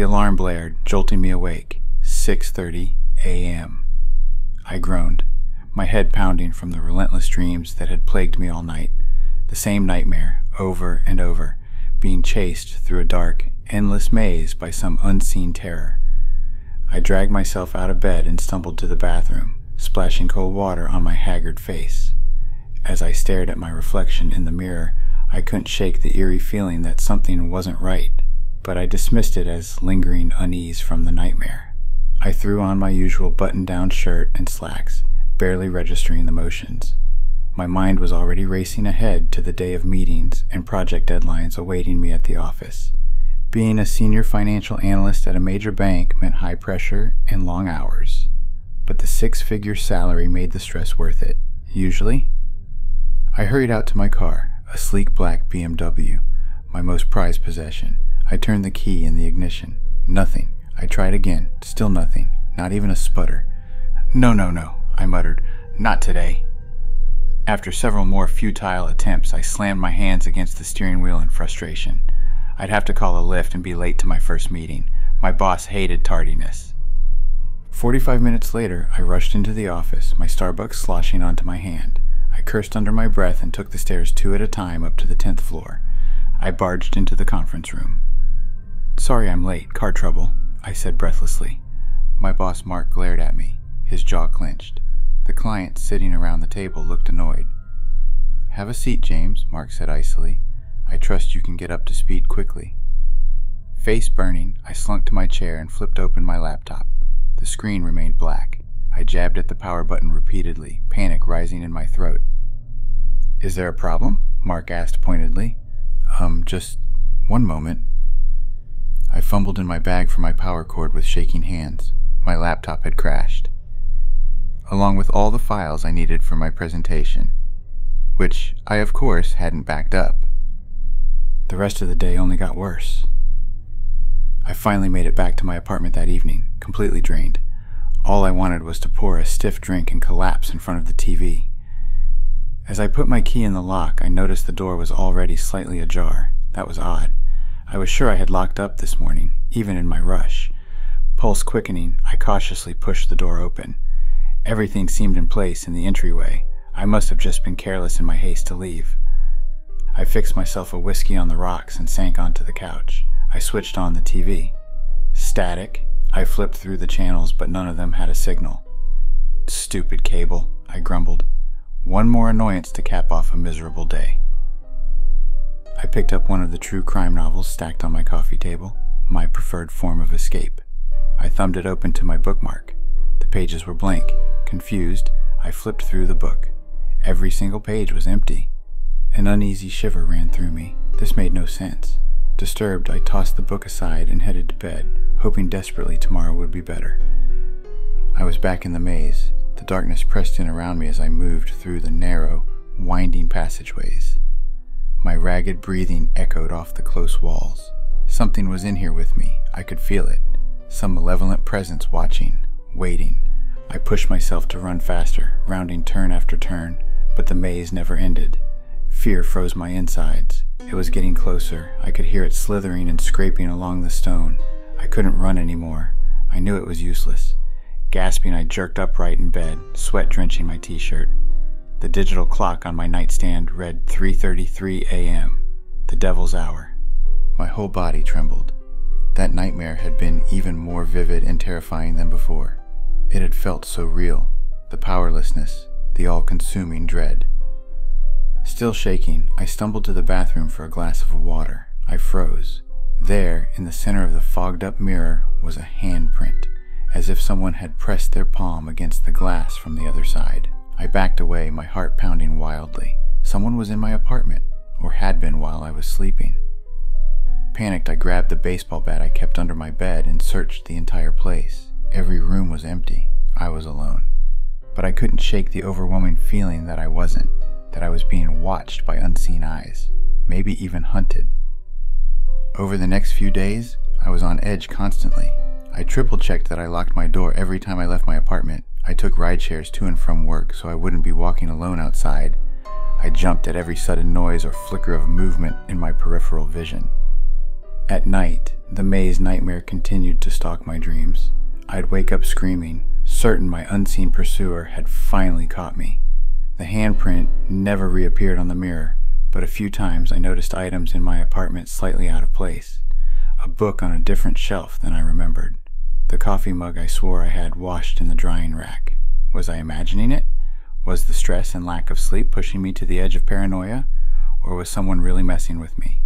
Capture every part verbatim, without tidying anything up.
The alarm blared, jolting me awake. six thirty a m I groaned, my head pounding from the relentless dreams that had plagued me all night. The same nightmare, over and over, being chased through a dark, endless maze by some unseen terror. I dragged myself out of bed and stumbled to the bathroom, splashing cold water on my haggard face. As I stared at my reflection in the mirror, I couldn't shake the eerie feeling that something wasn't right, but I dismissed it as lingering unease from the nightmare. I threw on my usual button-down shirt and slacks, barely registering the motions. My mind was already racing ahead to the day of meetings and project deadlines awaiting me at the office. Being a senior financial analyst at a major bank meant high pressure and long hours, but the six-figure salary made the stress worth it, usually. I hurried out to my car, a sleek black B M W, my most prized possession. I turned the key in the ignition. Nothing. I tried again. Still nothing. Not even a sputter. No, no, no, I muttered. Not today. After several more futile attempts, I slammed my hands against the steering wheel in frustration. I'd have to call a lift and be late to my first meeting. My boss hated tardiness. Forty-five minutes later, I rushed into the office, my Starbucks sloshing onto my hand. I cursed under my breath and took the stairs two at a time up to the tenth floor. I barged into the conference room. "Sorry I'm late, car trouble," I said breathlessly. My boss Mark glared at me, his jaw clenched. The clients sitting around the table looked annoyed. "Have a seat, James," Mark said icily. "I trust you can get up to speed quickly." Face burning, I slunk to my chair and flipped open my laptop. The screen remained black. I jabbed at the power button repeatedly, panic rising in my throat. "Is there a problem?" Mark asked pointedly. Um, just one moment. I fumbled in my bag for my power cord with shaking hands. My laptop had crashed, along with all the files I needed for my presentation, which I, of course, hadn't backed up. The rest of the day only got worse. I finally made it back to my apartment that evening, completely drained. All I wanted was to pour a stiff drink and collapse in front of the T V. As I put my key in the lock, I noticed the door was already slightly ajar. That was odd. I was sure I had locked up this morning, even in my rush. Pulse quickening, I cautiously pushed the door open. Everything seemed in place in the entryway. I must have just been careless in my haste to leave. I fixed myself a whiskey on the rocks and sank onto the couch. I switched on the T V. Static. I flipped through the channels, but none of them had a signal. "Stupid cable," I grumbled. One more annoyance to cap off a miserable day. I picked up one of the true crime novels stacked on my coffee table, my preferred form of escape. I thumbed it open to my bookmark. The pages were blank. Confused, I flipped through the book. Every single page was empty. An uneasy shiver ran through me. This made no sense. Disturbed, I tossed the book aside and headed to bed, hoping desperately tomorrow would be better. I was back in the maze. The darkness pressed in around me as I moved through the narrow, winding passageways. My ragged breathing echoed off the close walls. Something was in here with me. I could feel it. Some malevolent presence watching, waiting. I pushed myself to run faster, rounding turn after turn, but the maze never ended. Fear froze my insides. It was getting closer. I could hear it slithering and scraping along the stone. I couldn't run anymore. I knew it was useless. Gasping, I jerked upright in bed, sweat drenching my t-shirt. The digital clock on my nightstand read three thirty-three a m, the devil's hour. My whole body trembled. That nightmare had been even more vivid and terrifying than before. It had felt so real, the powerlessness, the all-consuming dread. Still shaking, I stumbled to the bathroom for a glass of water. I froze. There, in the center of the fogged-up mirror, was a handprint, as if someone had pressed their palm against the glass from the other side. I backed away, my heart pounding wildly. Someone was in my apartment, or had been while I was sleeping. Panicked, I grabbed the baseball bat I kept under my bed and searched the entire place. Every room was empty. I was alone. But I couldn't shake the overwhelming feeling that I wasn't, that I was being watched by unseen eyes, maybe even hunted. Over the next few days, I was on edge constantly. I triple-checked that I locked my door every time I left my apartment. I took rideshares to and from work so I wouldn't be walking alone outside. I jumped at every sudden noise or flicker of movement in my peripheral vision. At night, the maze nightmare continued to stalk my dreams. I'd wake up screaming, certain my unseen pursuer had finally caught me. The handprint never reappeared on the mirror, but a few times I noticed items in my apartment slightly out of place. A book on a different shelf than I remembered. The coffee mug I swore I had washed in the drying rack. Was I imagining it? Was the stress and lack of sleep pushing me to the edge of paranoia? Or was someone really messing with me?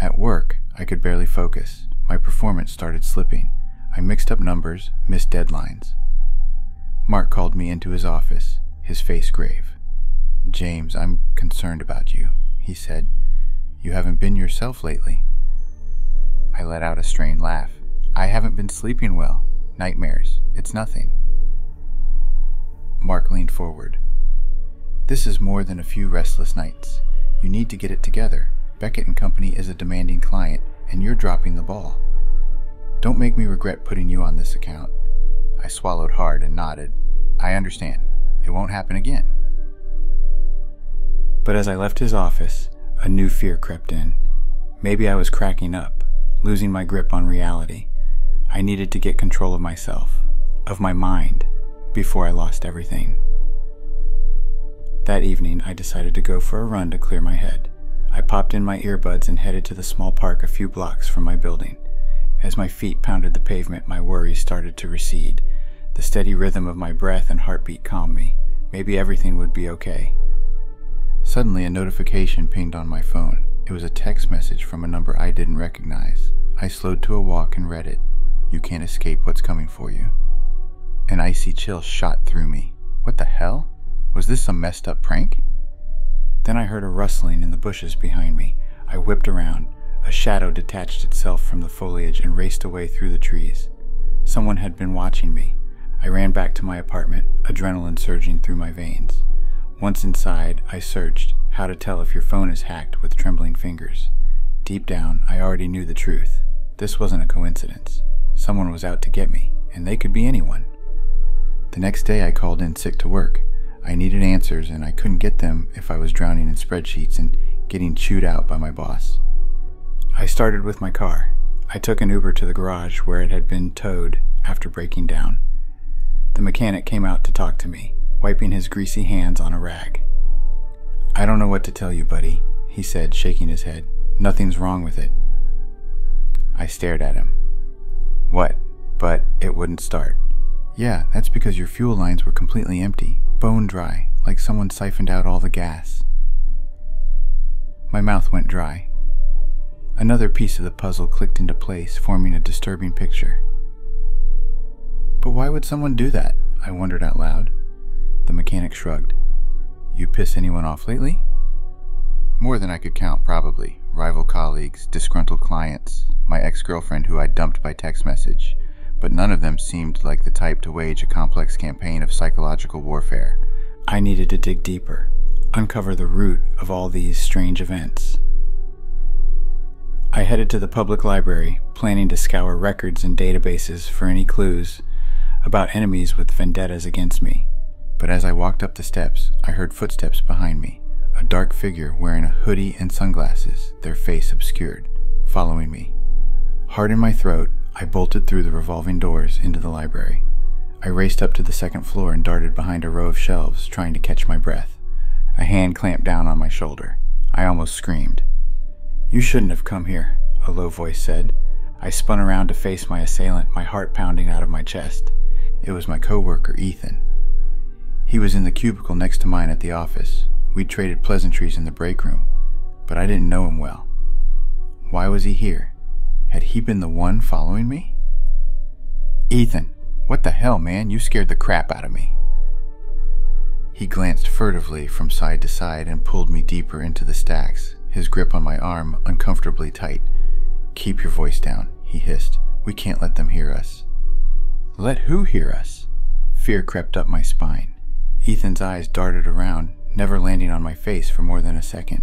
At work, I could barely focus. My performance started slipping. I mixed up numbers, missed deadlines. Mark called me into his office, his face grave. "James, I'm concerned about you," he said. "You haven't been yourself lately." I let out a strained laugh. "I haven't been sleeping well. Nightmares. It's nothing." Mark leaned forward. "This is more than a few restless nights. You need to get it together. Beckett and Company is a demanding client, and you're dropping the ball. Don't make me regret putting you on this account." I swallowed hard and nodded. "I understand. It won't happen again." But as I left his office, a new fear crept in. Maybe I was cracking up, losing my grip on reality. I needed to get control of myself, of my mind, before I lost everything. That evening, I decided to go for a run to clear my head. I popped in my earbuds and headed to the small park a few blocks from my building. As my feet pounded the pavement, my worries started to recede. The steady rhythm of my breath and heartbeat calmed me. Maybe everything would be okay. Suddenly, a notification pinged on my phone. It was a text message from a number I didn't recognize. I slowed to a walk and read it. "You can't escape what's coming for you." An icy chill shot through me. What the hell? Was this some messed up prank? Then I heard a rustling in the bushes behind me. I whipped around. A shadow detached itself from the foliage and raced away through the trees. Someone had been watching me. I ran back to my apartment, adrenaline surging through my veins. Once inside, I searched how to tell if your phone is hacked with trembling fingers. Deep down, I already knew the truth. This wasn't a coincidence. Someone was out to get me, and they could be anyone. The next day, I called in sick to work. I needed answers, and I couldn't get them if I was drowning in spreadsheets and getting chewed out by my boss. I started with my car. I took an Uber to the garage where it had been towed after breaking down. The mechanic came out to talk to me, wiping his greasy hands on a rag. "I don't know what to tell you, buddy," he said, shaking his head. "Nothing's wrong with it." I stared at him. "What?" But it wouldn't start. "Yeah, that's because your fuel lines were completely empty. Bone dry, like someone siphoned out all the gas." My mouth went dry. Another piece of the puzzle clicked into place, forming a disturbing picture. "But why would someone do that?" I wondered out loud. The mechanic shrugged. "You piss anyone off lately?" "More than I could count, probably. Rival colleagues, disgruntled clients, my ex-girlfriend who I dumped by text message. But none of them seemed like the type to wage a complex campaign of psychological warfare." I needed to dig deeper, uncover the root of all these strange events. I headed to the public library, planning to scour records and databases for any clues about enemies with vendettas against me. But as I walked up the steps, I heard footsteps behind me, a dark figure wearing a hoodie and sunglasses, their face obscured, following me. Hard in my throat, I bolted through the revolving doors into the library. I raced up to the second floor and darted behind a row of shelves, trying to catch my breath. A hand clamped down on my shoulder. I almost screamed. "You shouldn't have come here," a low voice said. I spun around to face my assailant, my heart pounding out of my chest. It was my coworker, Ethan. He was in the cubicle next to mine at the office. We'd traded pleasantries in the break room, but I didn't know him well. Why was he here? Had he been the one following me? "Ethan, what the hell, man? You scared the crap out of me." He glanced furtively from side to side and pulled me deeper into the stacks, his grip on my arm uncomfortably tight. "Keep your voice down," he hissed. "We can't let them hear us." Let who hear us? Fear crept up my spine. Ethan's eyes darted around, never landing on my face for more than a second.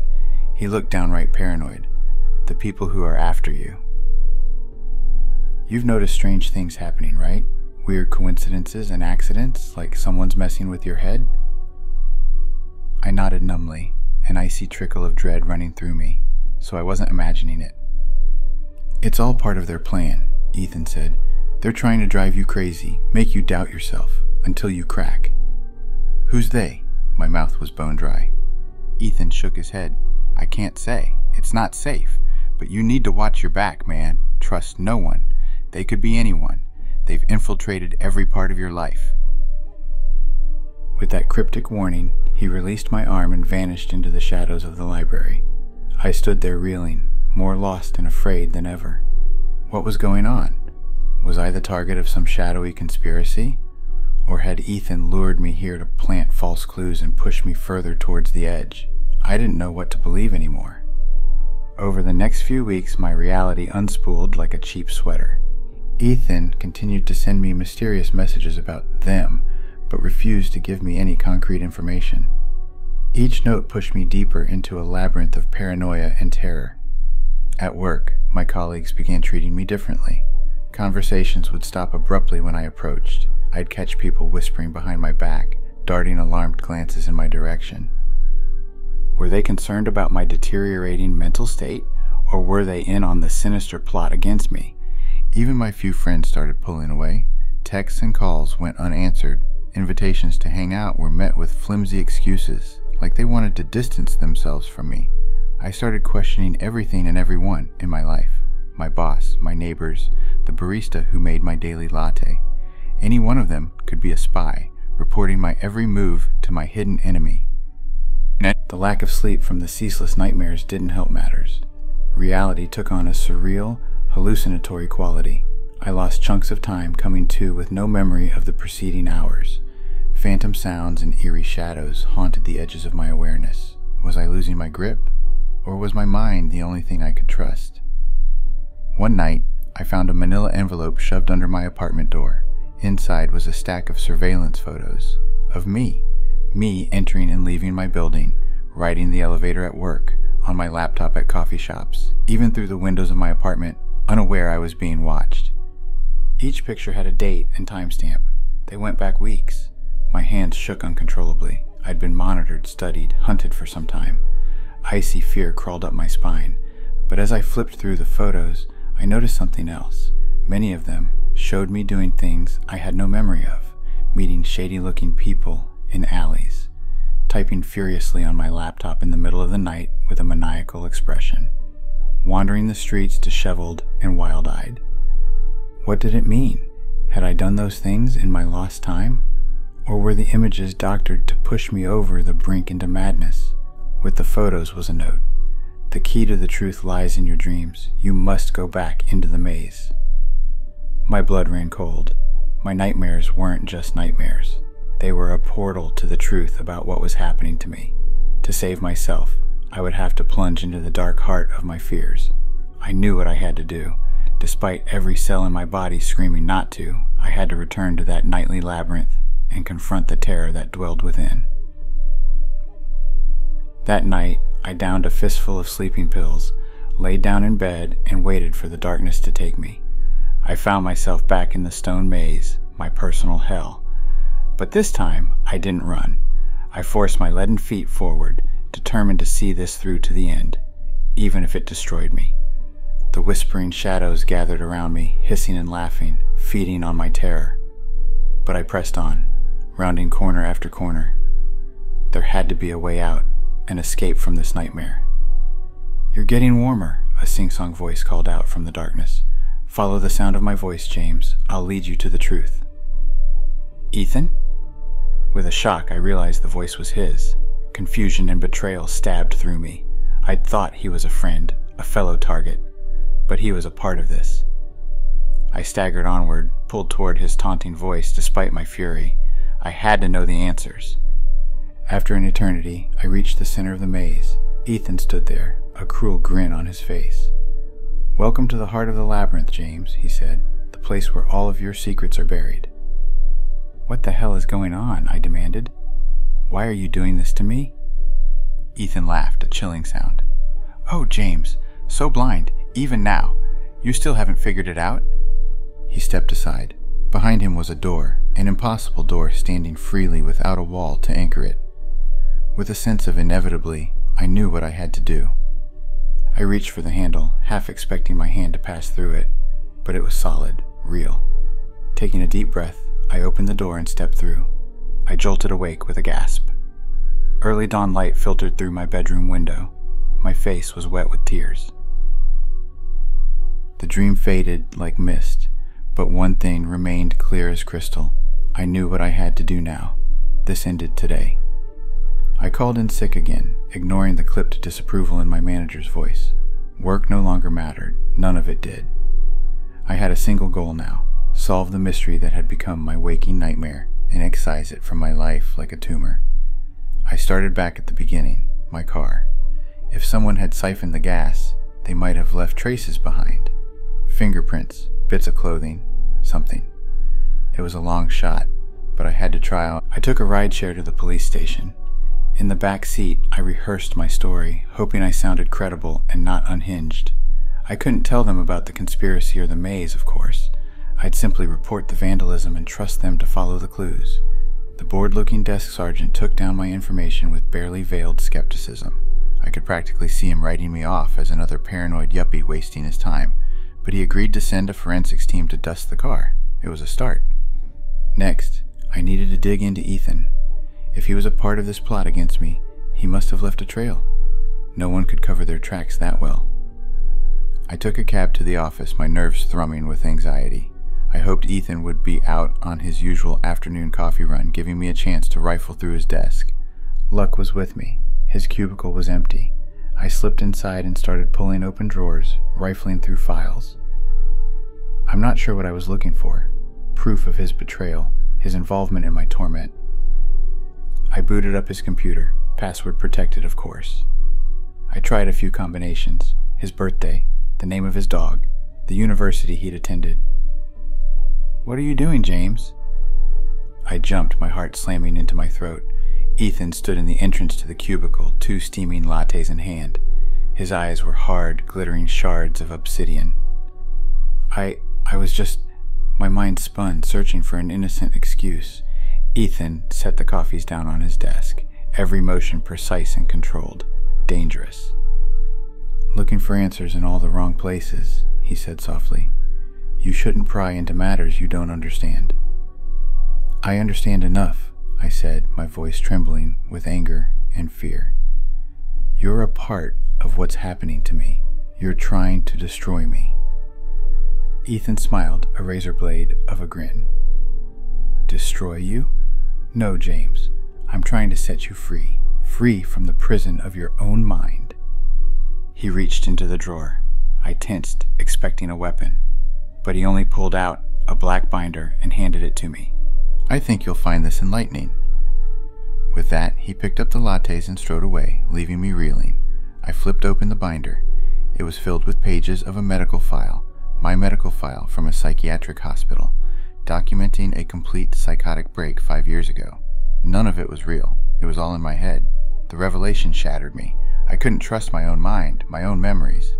He looked downright paranoid. "The people who are after you. You've noticed strange things happening, right? Weird coincidences and accidents, like someone's messing with your head?" I nodded numbly, an icy trickle of dread running through me, so I wasn't imagining it. It's all part of their plan, Ethan said. They're trying to drive you crazy, make you doubt yourself, until you crack. Who's they? My mouth was bone dry. Ethan shook his head. I can't say. It's not safe. But you need to watch your back, man. Trust no one. They could be anyone. They've infiltrated every part of your life. With that cryptic warning, he released my arm and vanished into the shadows of the library. I stood there reeling, more lost and afraid than ever. What was going on? Was I the target of some shadowy conspiracy? Or had Ethan lured me here to plant false clues and push me further towards the edge? I didn't know what to believe anymore. Over the next few weeks, my reality unspooled like a cheap sweater. Ethan continued to send me mysterious messages about them, but refused to give me any concrete information. Each note pushed me deeper into a labyrinth of paranoia and terror. At work, my colleagues began treating me differently. Conversations would stop abruptly when I approached. I'd catch people whispering behind my back, darting alarmed glances in my direction. Were they concerned about my deteriorating mental state, or were they in on the sinister plot against me? Even my few friends started pulling away. Texts and calls went unanswered. Invitations to hang out were met with flimsy excuses, like they wanted to distance themselves from me. I started questioning everything and everyone in my life. My boss, my neighbors, the barista who made my daily latte. Any one of them could be a spy, reporting my every move to my hidden enemy. The lack of sleep from the ceaseless nightmares didn't help matters. Reality took on a surreal, hallucinatory quality. I lost chunks of time coming to with no memory of the preceding hours. Phantom sounds and eerie shadows haunted the edges of my awareness. Was I losing my grip? Or was my mind the only thing I could trust? One night, I found a manila envelope shoved under my apartment door. Inside was a stack of surveillance photos. Of me. Me entering and leaving my building, riding the elevator at work, on my laptop at coffee shops, even through the windows of my apartment, unaware I was being watched. Each picture had a date and timestamp. They went back weeks. My hands shook uncontrollably. I'd been monitored, studied, hunted for some time. Icy fear crawled up my spine. But as I flipped through the photos, I noticed something else. Many of them showed me doing things I had no memory of, meeting shady-looking people in alleys, typing furiously on my laptop in the middle of the night with a maniacal expression, wandering the streets disheveled and wild-eyed. What did it mean? Had I done those things in my lost time? Or were the images doctored to push me over the brink into madness? With the photos was a note. The key to the truth lies in your dreams. You must go back into the maze. My blood ran cold. My nightmares weren't just nightmares. They were a portal to the truth about what was happening to me. To save myself, I would have to plunge into the dark heart of my fears. I knew what I had to do. Despite every cell in my body screaming not to, I had to return to that nightly labyrinth and confront the terror that dwelled within. That night, I downed a fistful of sleeping pills, laid down in bed, and waited for the darkness to take me. I found myself back in the stone maze, my personal hell. But this time, I didn't run. I forced my leaden feet forward, determined to see this through to the end, even if it destroyed me. The whispering shadows gathered around me, hissing and laughing, feeding on my terror. But I pressed on, rounding corner after corner. There had to be a way out, an escape from this nightmare. "You're getting warmer," a sing-song voice called out from the darkness. "Follow the sound of my voice, James. I'll lead you to the truth." "Ethan?" With a shock, I realized the voice was his. Confusion and betrayal stabbed through me. I'd thought he was a friend, a fellow target, but he was a part of this. I staggered onward, pulled toward his taunting voice despite my fury. I had to know the answers. After an eternity, I reached the center of the maze. Ethan stood there, a cruel grin on his face. "Welcome to the heart of the labyrinth, James," he said, "the place where all of your secrets are buried." "What the hell is going on?" I demanded. "Why are you doing this to me?" Ethan laughed, a chilling sound. "Oh, James, so blind, even now. You still haven't figured it out?" He stepped aside. Behind him was a door, an impossible door standing freely without a wall to anchor it. With a sense of inevitably, I knew what I had to do. I reached for the handle, half expecting my hand to pass through it, but it was solid, real. Taking a deep breath, I opened the door and stepped through. I jolted awake with a gasp. Early dawn light filtered through my bedroom window. My face was wet with tears. The dream faded like mist, but one thing remained clear as crystal. I knew what I had to do now. This ended today. I called in sick again, ignoring the clipped disapproval in my manager's voice. Work no longer mattered. None of it did. I had a single goal now: solve the mystery that had become my waking nightmare and excise it from my life like a tumor. I started back at the beginning, my car. If someone had siphoned the gas, they might have left traces behind. Fingerprints, bits of clothing, something. It was a long shot, but I had to try out. I took a rideshare to the police station. In the back seat, I rehearsed my story, hoping I sounded credible and not unhinged. I couldn't tell them about the conspiracy or the maze, of course. I'd simply report the vandalism and trust them to follow the clues. The bored-looking desk sergeant took down my information with barely veiled skepticism. I could practically see him writing me off as another paranoid yuppie wasting his time, but he agreed to send a forensics team to dust the car. It was a start. Next, I needed to dig into Ethan. If he was a part of this plot against me, he must have left a trail. No one could cover their tracks that well. I took a cab to the office, my nerves thrumming with anxiety. I hoped Ethan would be out on his usual afternoon coffee run, giving me a chance to rifle through his desk. Luck was with me. His cubicle was empty. I slipped inside and started pulling open drawers, rifling through files. I'm not sure what I was looking for. Proof of his betrayal, his involvement in my torment. I booted up his computer, password protected, of course. I tried a few combinations: his birthday, the name of his dog, the university he'd attended. "What are you doing, James?" I jumped, my heart slamming into my throat. Ethan stood in the entrance to the cubicle, two steaming lattes in hand. His eyes were hard, glittering shards of obsidian. I... I was just... My mind spun, searching for an innocent excuse. Ethan set the coffees down on his desk, every motion precise and controlled. Dangerous. "Looking for answers in all the wrong places," he said softly. "You shouldn't pry into matters you don't understand." "I understand enough," I said, my voice trembling with anger and fear. "You're a part of what's happening to me. You're trying to destroy me." Ethan smiled, a razor blade of a grin. "Destroy you? No, James. I'm trying to set you free. Free from the prison of your own mind." He reached into the drawer. I tensed, expecting a weapon, but he only pulled out a black binder and handed it to me. "I think you'll find this enlightening." With that, he picked up the lattes and strode away, leaving me reeling. I flipped open the binder. It was filled with pages of a medical file, my medical file from a psychiatric hospital, documenting a complete psychotic break five years ago. None of it was real. It was all in my head. The revelation shattered me. I couldn't trust my own mind, my own memories.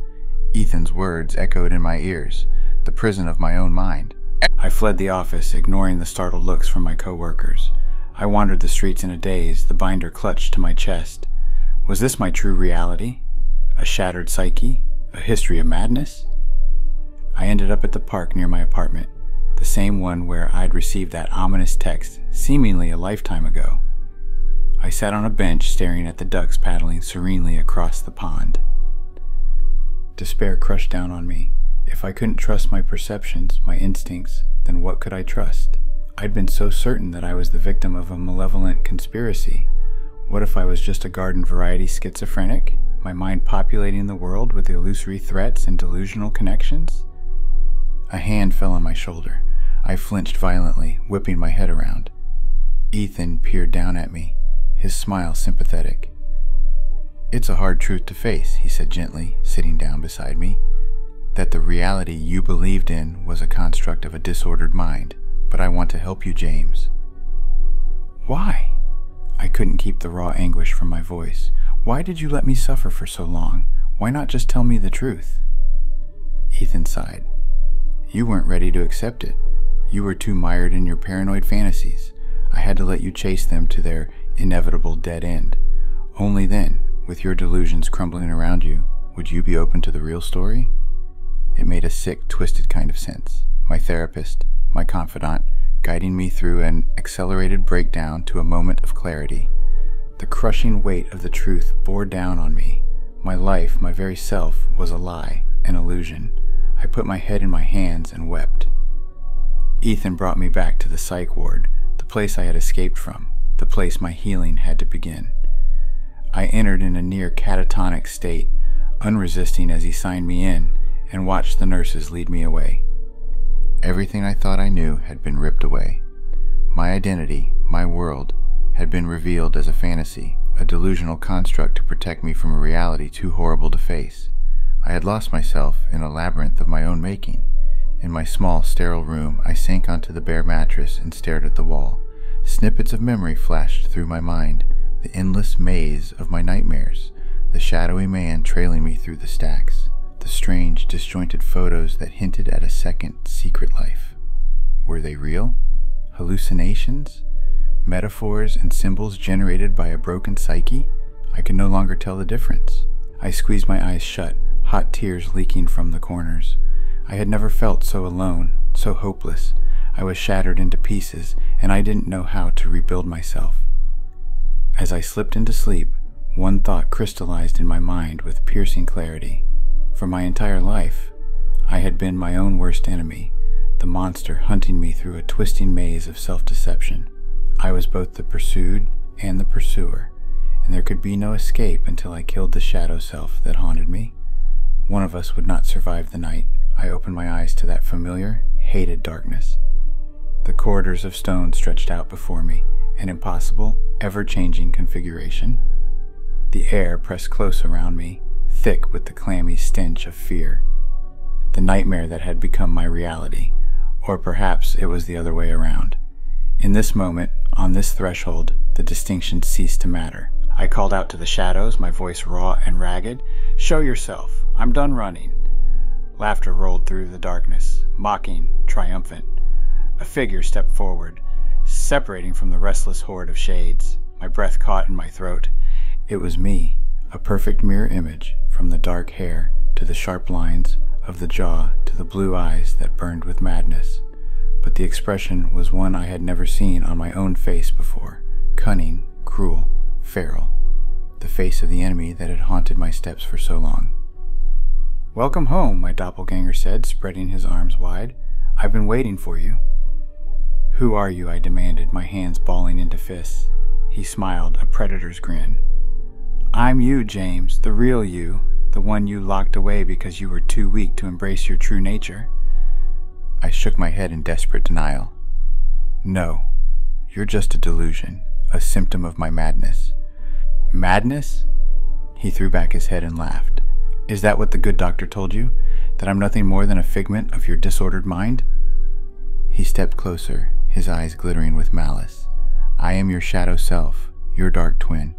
Ethan's words echoed in my ears, the prison of my own mind. I fled the office, ignoring the startled looks from my co-workers. I wandered the streets in a daze, the binder clutched to my chest. Was this my true reality? A shattered psyche? A history of madness? I ended up at the park near my apartment, the same one where I'd received that ominous text, seemingly a lifetime ago. I sat on a bench, staring at the ducks paddling serenely across the pond. Despair crushed down on me. If I couldn't trust my perceptions, my instincts, then what could I trust? I'd been so certain that I was the victim of a malevolent conspiracy. What if I was just a garden variety schizophrenic, my mind populating the world with illusory threats and delusional connections? A hand fell on my shoulder. I flinched violently, whipping my head around. Ethan peered down at me, his smile sympathetic. "It's a hard truth to face," he said gently, sitting down beside me, "that the reality you believed in was a construct of a disordered mind, but I want to help you, James." "Why?" I couldn't keep the raw anguish from my voice. "Why did you let me suffer for so long? Why not just tell me the truth?" Ethan sighed. "You weren't ready to accept it. You were too mired in your paranoid fantasies. I had to let you chase them to their inevitable dead end. Only then, with your delusions crumbling around you, Would you be open to the real story? It made a sick, twisted kind of sense. My therapist, my confidant, guiding me through an accelerated breakdown to a moment of clarity. The crushing weight of the truth bore down on me. My life, my very self, was a lie, an illusion. I put my head in my hands and wept. Ethan brought me back to the psych ward, the place I had escaped from, the place my healing had to begin. I entered in a near catatonic state, unresisting as he signed me in, and watched the nurses lead me away. Everything I thought I knew had been ripped away. My identity, my world, had been revealed as a fantasy, a delusional construct to protect me from a reality too horrible to face. I had lost myself in a labyrinth of my own making. In my small, sterile room, I sank onto the bare mattress and stared at the wall. Snippets of memory flashed through my mind, the endless maze of my nightmares, the shadowy man trailing me through the stacks, the strange, disjointed photos that hinted at a second, secret life. Were they real? Hallucinations? Metaphors and symbols generated by a broken psyche? I could no longer tell the difference. I squeezed my eyes shut, hot tears leaking from the corners. I had never felt so alone, so hopeless. I was shattered into pieces, and I didn't know how to rebuild myself. As I slipped into sleep, one thought crystallized in my mind with piercing clarity. For my entire life, I had been my own worst enemy, the monster hunting me through a twisting maze of self-deception. I was both the pursued and the pursuer, and there could be no escape until I killed the shadow self that haunted me. One of us would not survive the night. I opened my eyes to that familiar, hated darkness. The corridors of stone stretched out before me, an impossible, ever-changing configuration. The air pressed close around me, thick with the clammy stench of fear. The nightmare that had become my reality, or perhaps it was the other way around. In this moment, on this threshold, the distinction ceased to matter. I called out to the shadows, my voice raw and ragged, "Show yourself! I'm done running!" Laughter rolled through the darkness, mocking, triumphant. A figure stepped forward, separating from the restless horde of shades. My breath caught in my throat. It was me, a perfect mirror image, from the dark hair to the sharp lines of the jaw to the blue eyes that burned with madness. But the expression was one I had never seen on my own face before. Cunning, cruel, feral. The face of the enemy that had haunted my steps for so long. "Welcome home," my doppelganger said, spreading his arms wide. "I've been waiting for you." "Who are you?" I demanded, my hands balling into fists. He smiled, a predator's grin. "I'm you, James, the real you, the one you locked away because you were too weak to embrace your true nature." I shook my head in desperate denial. "No, you're just a delusion, a symptom of my madness." "Madness?" He threw back his head and laughed. "Is that what the good doctor told you? That I'm nothing more than a figment of your disordered mind?" He stepped closer, his eyes glittering with malice. "I am your shadow self, your dark twin.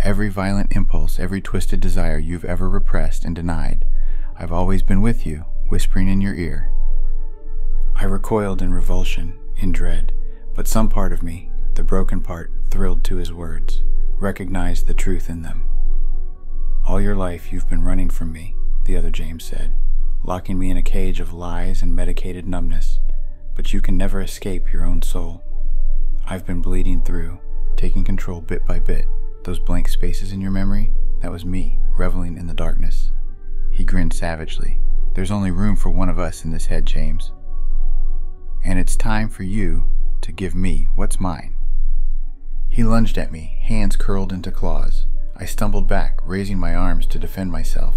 Every violent impulse, every twisted desire you've ever repressed and denied. I've always been with you, whispering in your ear." I recoiled in revulsion, in dread, but some part of me, the broken part, thrilled to his words, recognized the truth in them. "All your life you've been running from me," the other James said, "locking me in a cage of lies and medicated numbness, but you can never escape your own soul. I've been bleeding through, taking control bit by bit. Those blank spaces in your memory, that was me, reveling in the darkness." He grinned savagely. "There's only room for one of us in this head, James. And it's time for you to give me what's mine." He lunged at me, hands curled into claws. I stumbled back, raising my arms to defend myself.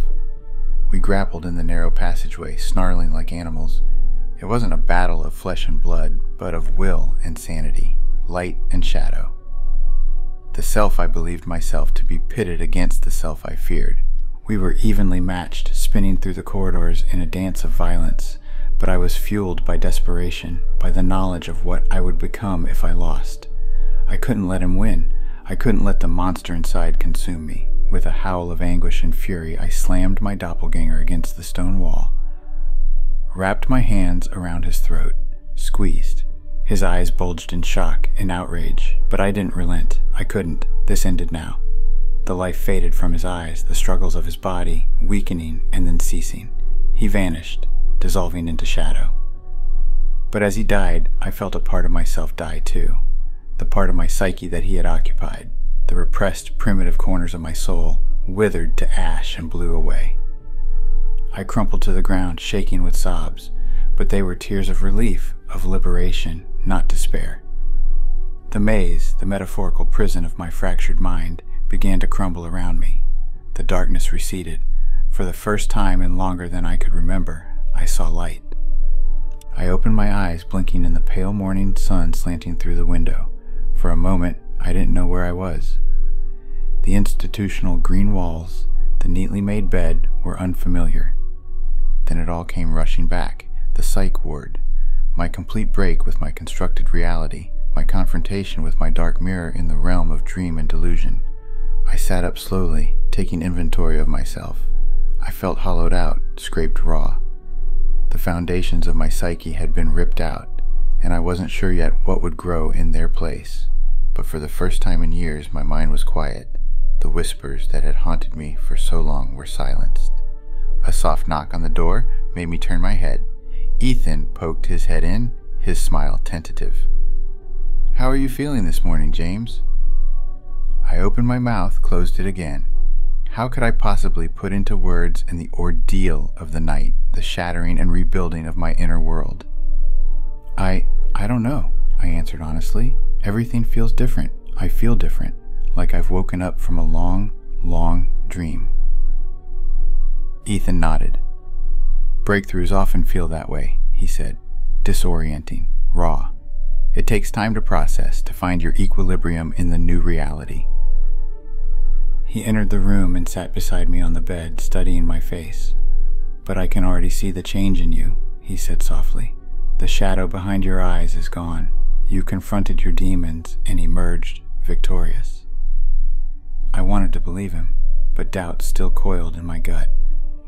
We grappled in the narrow passageway, snarling like animals. It wasn't a battle of flesh and blood, but of will and sanity, light and shadow. The self I believed myself to be pitted against the self I feared. We were evenly matched, spinning through the corridors in a dance of violence, but I was fueled by desperation, by the knowledge of what I would become if I lost. I couldn't let him win. I couldn't let the monster inside consume me. With a howl of anguish and fury, I slammed my doppelganger against the stone wall, wrapped my hands around his throat, squeezed. His eyes bulged in shock, in outrage, but I didn't relent. I couldn't. This ended now. The life faded from his eyes, the struggles of his body weakening and then ceasing. He vanished, dissolving into shadow. But as he died, I felt a part of myself die too, the part of my psyche that he had occupied. The repressed, primitive corners of my soul withered to ash and blew away. I crumpled to the ground, shaking with sobs, but they were tears of relief, of liberation, not despair. The maze, the metaphorical prison of my fractured mind, began to crumble around me. The darkness receded. For the first time in longer than I could remember, I saw light. I opened my eyes, blinking in the pale morning sun slanting through the window. For a moment, I didn't know where I was. The institutional green walls, the neatly made bed, were unfamiliar. Then it all came rushing back, the psych ward, my complete break with my constructed reality, my confrontation with my dark mirror in the realm of dream and delusion. I sat up slowly, taking inventory of myself. I felt hollowed out, scraped raw. The foundations of my psyche had been ripped out, and I wasn't sure yet what would grow in their place. But for the first time in years, my mind was quiet. The whispers that had haunted me for so long were silenced. A soft knock on the door made me turn my head. Ethan poked his head in, his smile tentative. "How are you feeling this morning, James?" I opened my mouth, closed it again. How could I possibly put into words in the ordeal of the night, the shattering and rebuilding of my inner world? I, I don't know, I answered honestly. Everything feels different. I feel different, like I've woken up from a long, long dream. Ethan nodded. "Breakthroughs often feel that way," he said, disorienting, raw. "It takes time to process, to find your equilibrium in the new reality." He entered the room and sat beside me on the bed, studying my face. "But I can already see the change in you," he said softly. "The shadow behind your eyes is gone. You confronted your demons and emerged victorious." I wanted to believe him, but doubt still coiled in my gut.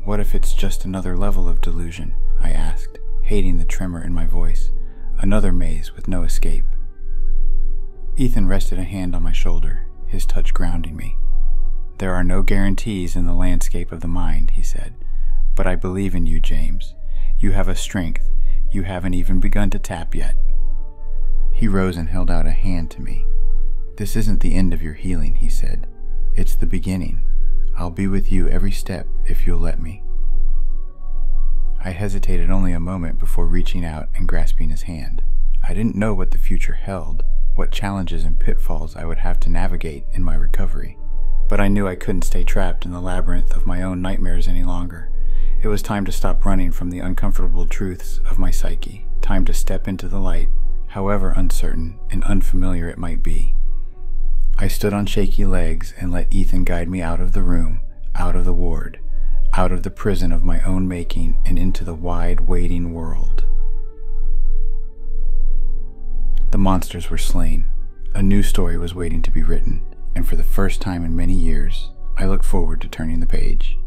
"What if it's just another level of delusion?" I asked, hating the tremor in my voice. "Another maze with no escape." Ethan rested a hand on my shoulder, his touch grounding me. "There are no guarantees in the landscape of the mind," he said. "But I believe in you, James. You have a strength you haven't even begun to tap yet." He rose and held out a hand to me. "This isn't the end of your healing," he said. "It's the beginning. I'll be with you every step if you'll let me." I hesitated only a moment before reaching out and grasping his hand. I didn't know what the future held, what challenges and pitfalls I would have to navigate in my recovery. But I knew I couldn't stay trapped in the labyrinth of my own nightmares any longer. It was time to stop running from the uncomfortable truths of my psyche, time to step into the light, however uncertain and unfamiliar it might be. I stood on shaky legs and let Ethan guide me out of the room, out of the ward, out of the prison of my own making and into the wide, waiting world. The monsters were slain. A new story was waiting to be written, and for the first time in many years, I looked forward to turning the page.